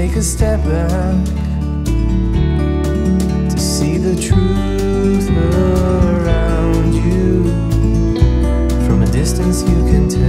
Take a step back to see the truth around you. From a distance you can tell.